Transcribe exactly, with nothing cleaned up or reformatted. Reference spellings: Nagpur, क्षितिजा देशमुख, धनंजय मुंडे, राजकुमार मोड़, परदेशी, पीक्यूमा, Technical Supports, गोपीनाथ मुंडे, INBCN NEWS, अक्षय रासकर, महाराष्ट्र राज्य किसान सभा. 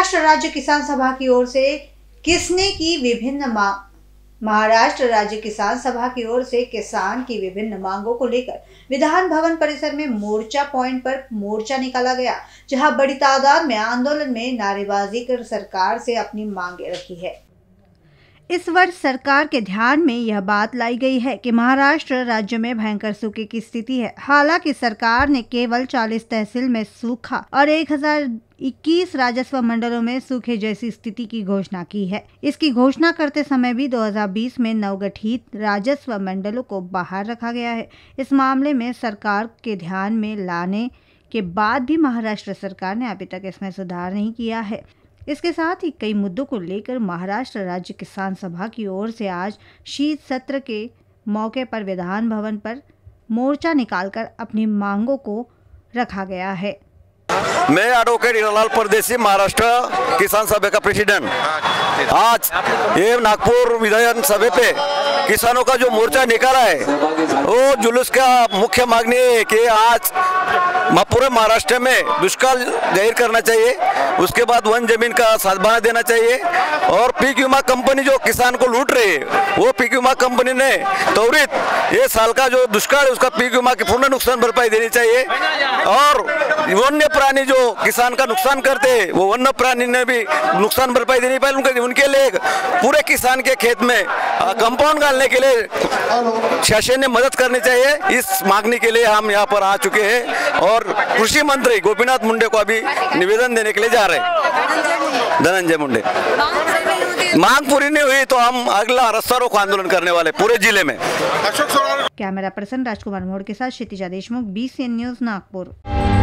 महाराष्ट्र राज्य किसान सभा की ओर से किसने की विभिन्न मांग महाराष्ट्र राज्य किसान सभा की ओर से किसान की विभिन्न मांगों को लेकर विधान भवन परिसर में मोर्चा पॉइंट पर मोर्चा निकाला गया, जहां बड़ी तादाद में आंदोलन में नारेबाजी कर सरकार से अपनी मांगें रखी है। इस वर्ष सरकार के ध्यान में यह बात लाई गई है कि महाराष्ट्र राज्य में भयंकर सूखे की स्थिति है। हालांकि सरकार ने केवल चालीस तहसील में सूखा और एक हजार इक्कीस राजस्व मंडलों में सूखे जैसी स्थिति की घोषणा की है। इसकी घोषणा करते समय भी दो हज़ार बीस में नवगठित राजस्व मंडलों को बाहर रखा गया है। इस मामले में सरकार के ध्यान में लाने के बाद भी महाराष्ट्र सरकार ने अभी तक इसमें सुधार नहीं किया है। इसके साथ ही कई मुद्दों को लेकर महाराष्ट्र राज्य किसान सभा की ओर से आज शीत सत्र के मौके पर विधान भवन पर मोर्चा निकालकर अपनी मांगों को रखा गया है। मैं एडवोकेट इलालाल परदेशी, महाराष्ट्र किसान सभा का प्रेसिडेंट, आज ये नागपुर विधान सभा पे किसानों का जो मोर्चा निकाला है वो जुलूस का मुख्य मांग है कि आज पूरे महाराष्ट्र में दुष्काल जाहिर करना चाहिए, उसके बाद वन जमीन का साधबाना देना चाहिए और पीक्यूमा कंपनी जो किसान को लूट रही है वो पीक्यूमा कंपनी ने त्वरित ये साल का जो दुष्काल है उसका पीक्यूमा की पूर्ण नुकसान भरपाई देनी चाहिए और वन्य प्राणी जो किसान का नुकसान करते हैं वो वन्य प्राणी ने भी नुकसान भरपाई देनी पाए। उनके उनके लिए पूरे किसान के खेत में कंपाउंड डालने के लिए शासन ने मदद करनी चाहिए। इस मांगने के लिए हम यहाँ पर आ चुके हैं और कृषि मंत्री गोपीनाथ मुंडे को अभी निवेदन देने के लिए जा रहे हैं। धनंजय मुंडे मांग पूरी नहीं हुई तो हम अगला रास्ता रोको आंदोलन करने वाले पूरे जिले में। कैमरा पर्सन राजकुमार मोड़ के साथ क्षितिजा देशमुख, B C N news Nagpur.